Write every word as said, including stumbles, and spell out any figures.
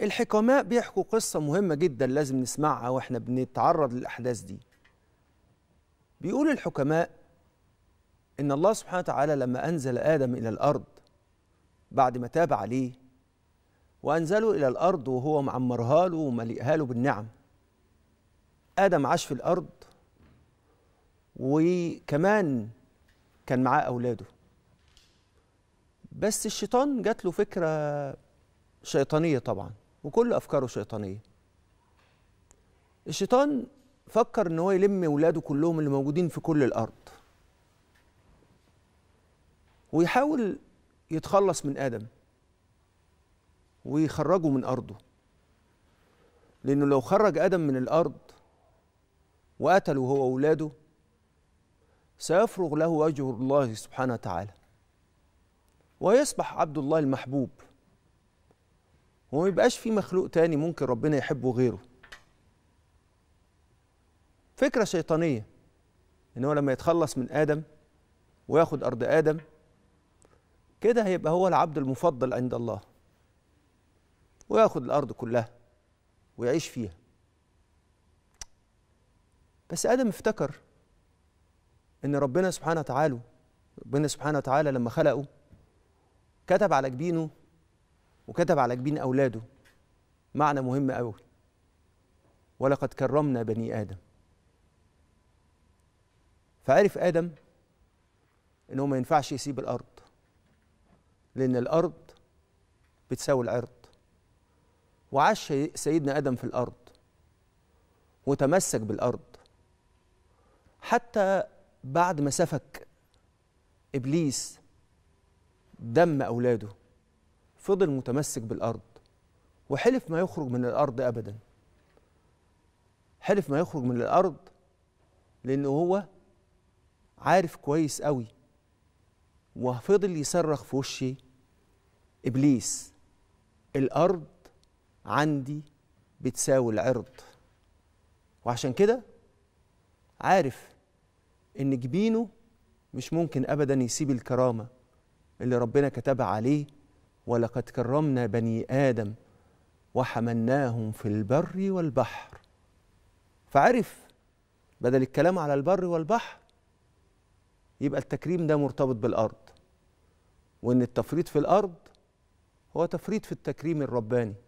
الحكماء بيحكوا قصة مهمة جدا لازم نسمعها واحنا بنتعرض للأحداث دي. بيقول الحكماء إن الله سبحانه وتعالى لما أنزل آدم إلى الأرض بعد ما تاب عليه وأنزله إلى الأرض وهو معمرها له وملئها له بالنعم، آدم عاش في الأرض وكمان كان معاه أولاده، بس الشيطان جات له فكرة شيطانية طبعا، وكل أفكاره شيطانية. الشيطان فكر إن هو يلم أولاده كلهم اللي موجودين في كل الأرض ويحاول يتخلص من آدم ويخرجه من أرضه، لأنه لو خرج آدم من الأرض وقتله هو وأولاده سيفرغ له وجه الله سبحانه وتعالى ويصبح عبد الله المحبوب، وما يبقاش في مخلوق تاني ممكن ربنا يحبه غيره. فكرة شيطانية إن هو لما يتخلص من آدم وياخد أرض آدم كده هيبقى هو العبد المفضل عند الله وياخد الأرض كلها ويعيش فيها. بس آدم افتكر إن ربنا سبحانه وتعالى ربنا سبحانه وتعالى لما خلقه كتب على جبينه وكتب على جبين أولاده معنى مهم أوي، ولقد كرمنا بني آدم. فعرف آدم إنه ما ينفعش يسيب الأرض، لأن الأرض بتساوي العرض، وعاش سيدنا آدم في الأرض وتمسك بالأرض حتى بعد ما سفك إبليس دم أولاده فضل متمسك بالأرض وحلف ما يخرج من الأرض أبدا، حلف ما يخرج من الأرض، لأنه هو عارف كويس قوي وفضل يصرخ في وشي إبليس الأرض عندي بتساوي العرض. وعشان كده عارف إن جبينه مش ممكن أبدا يسيب الكرامة اللي ربنا كتبها عليه، ولقد كرمنا بني آدم وحملناهم في البر والبحر. فعرف بدل الكلام على البر والبحر يبقى التكريم ده مرتبط بالأرض، وإن التفريط في الأرض هو تفريط في التكريم الرباني.